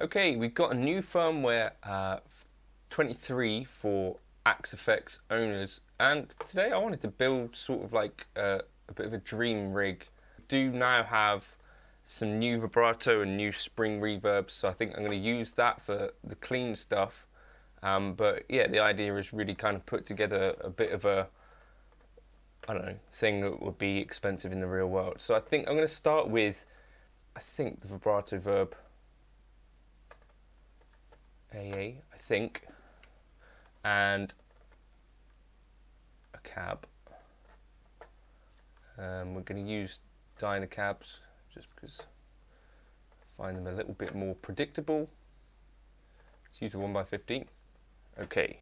Okay, we've got a new firmware 23 for Axe FX owners, and today I wanted to build sort of like a bit of a dream rig. I do now have some new vibrato and new spring reverbs, so I think I'm going to use that for the clean stuff. But yeah, the idea is really kind of put together a bit of a, I don't know, thing that would be expensive in the real world. So I think I'm going to start with, I think the Vibro Verb AA, I think, and a cab. We're going to use Dynacabs just because I find them a little bit more predictable. Let's use a 1x15. Okay.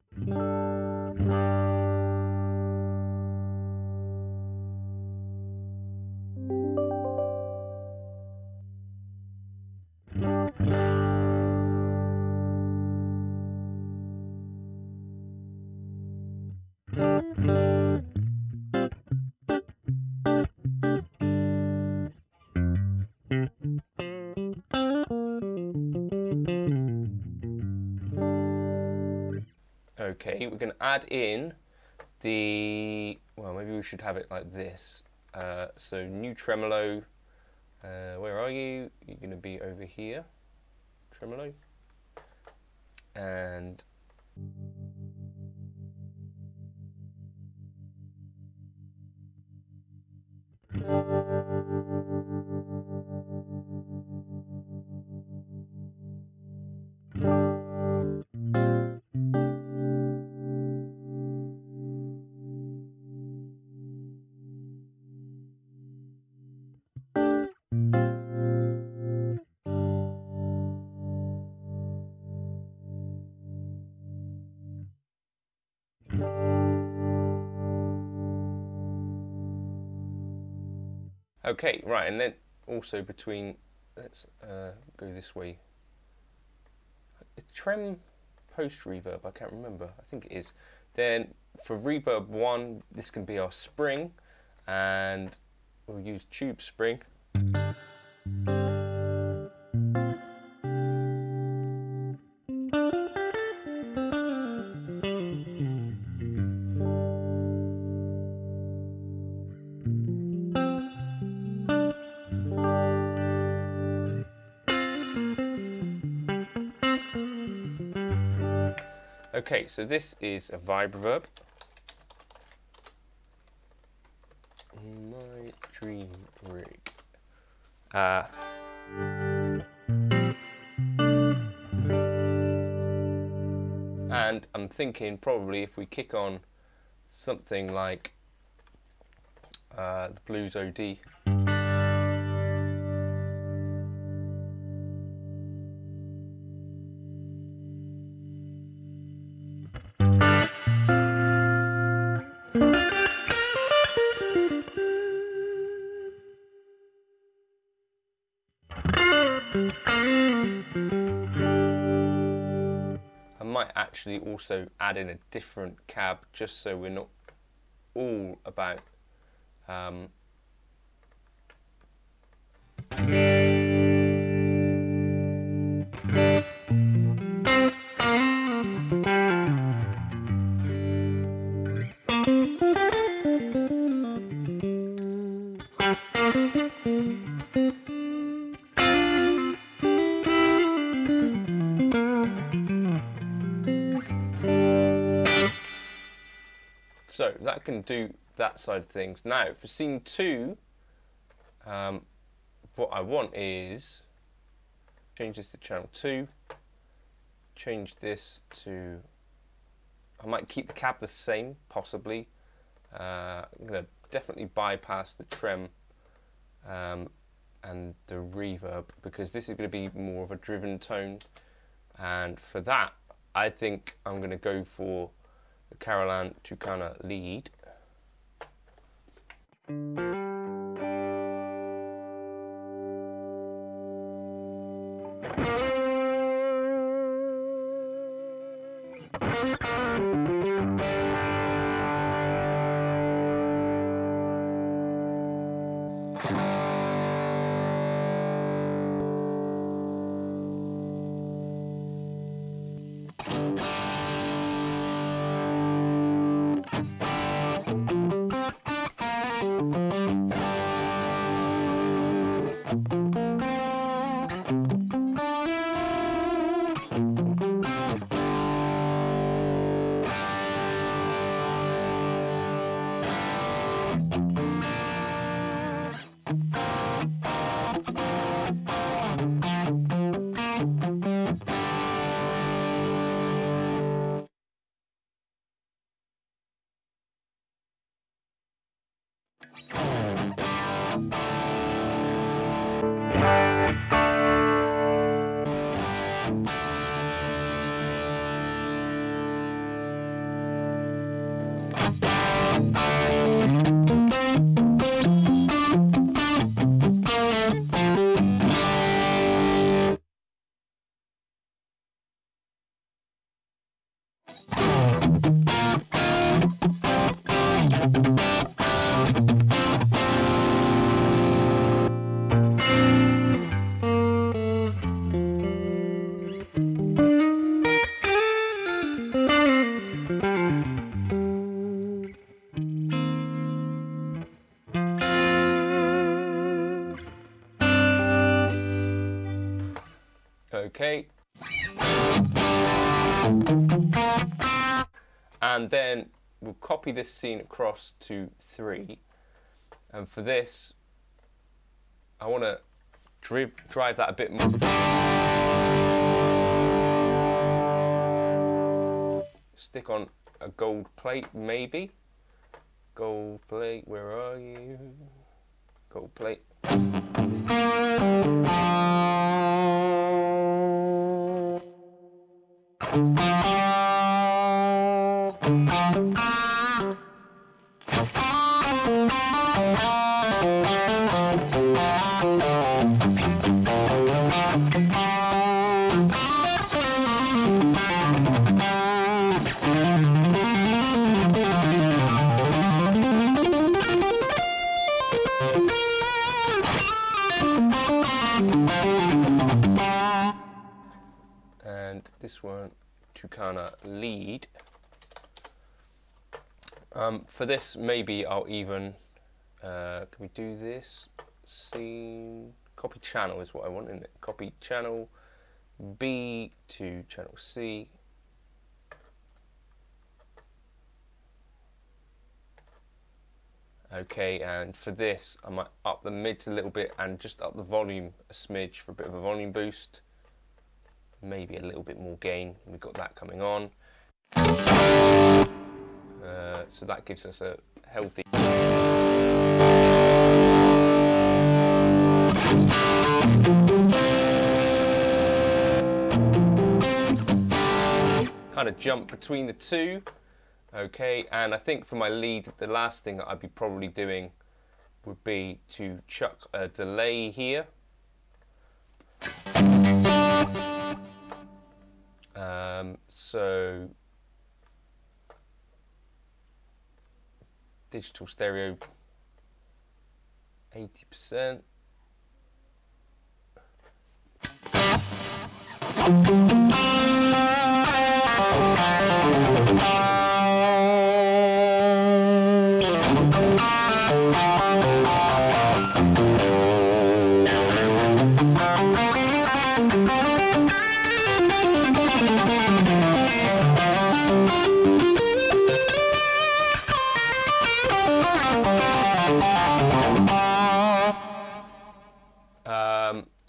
Okay, we're going to add in the, well, maybe we should have it like this. So new tremolo, where are you? You're going to be over here, tremolo, and okay, right, and then also between, let's go this way. Trem post reverb, I can't remember, I think it is. Then for reverb 1, this can be our spring, and we'll use tube spring. Okay, so this is a Vibro Verb. My dream rig. And I'm thinking probably if we kick on something like the blues OD. I might actually also add in a different cab just so we're not all about so that can do that side of things. Now for scene 2, what I want is change this to channel 2, change this to, I might keep the cab the same possibly. I'm going to definitely bypass the trem and the reverb because this is going to be more of a driven tone, and for that I think I'm going to go for the Carol Ann Tucana lead. And then we'll copy this scene across to 3. And for this, I want to drive that a bit more. Stick on a gold plate, maybe. Gold plate, where are you? Gold plate. This one, Tucana lead. For this, maybe I'll even, can we do this? Scene, copy channel is what I want, isn't it? Copy channel B to channel C. Okay, and for this, I might up the mids a little bit and just up the volume a smidge for a bit of a volume boost. Maybe a little bit more gain. We've got that coming on. So that gives us a healthy. Kind of jump between the two. Okay, and I think for my lead, the last thing that I'd be probably doing would be to chuck a delay here. So digital stereo 80%.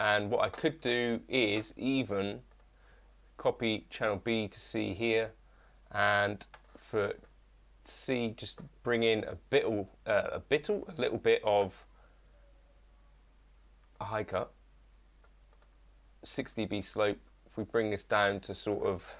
And what I could do is even copy channel B to C here, and for C just bring in a little bit of a high cut, 6 dB slope. If we bring this down to sort of.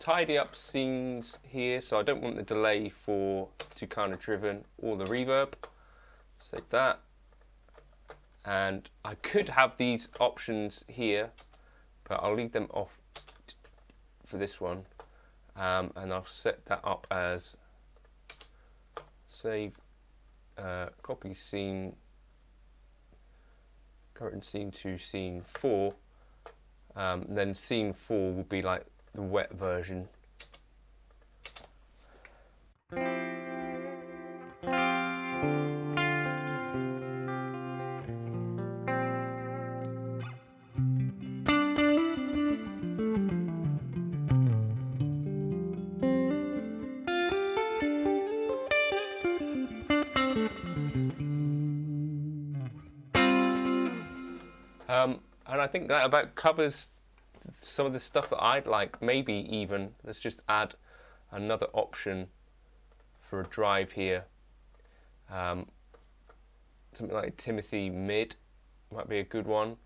Tidy up scenes here, so I don't want the delay for Tucana driven or the reverb. Save that. And I could have these options here, but I'll leave them off for this one. And I'll set that up as save, copy scene, current scene to scene 4. Then scene 4 will be like the wet version. And I think that about covers some of the stuff that I'd like. Maybe even let's just add another option for a drive here, something like Timothy Mid might be a good one,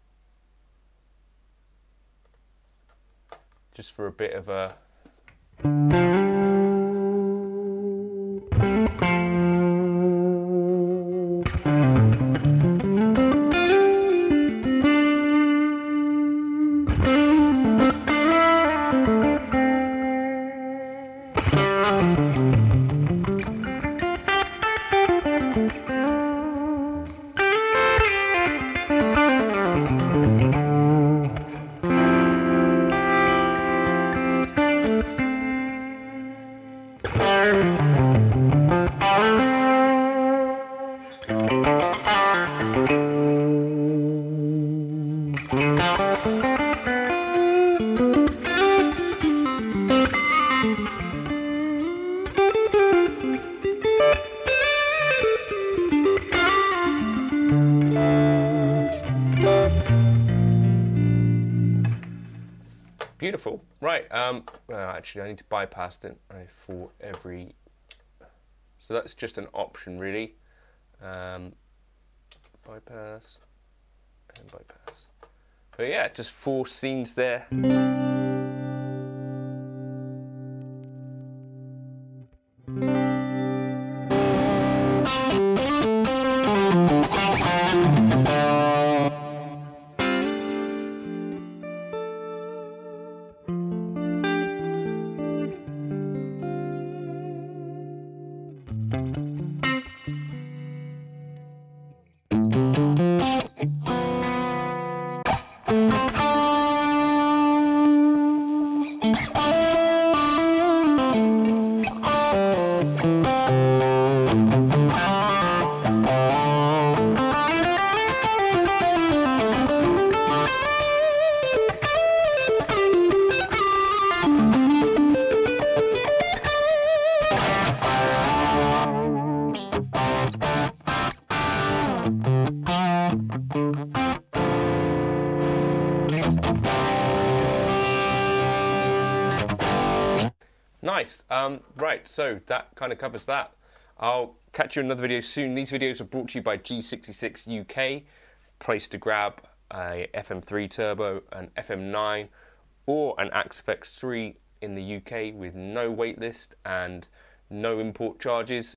just for a bit of a beautiful. Right, actually I need to bypass it for every, so that's just an option really. Bypass and bypass. But yeah, just 4 scenes there. Nice. Right, so that kind of covers that. I'll catch you in another video soon. These videos are brought to you by G66 UK, place to grab a FM3 turbo, an FM9 or an Axe FX 3 in the UK with no waitlist and no import charges.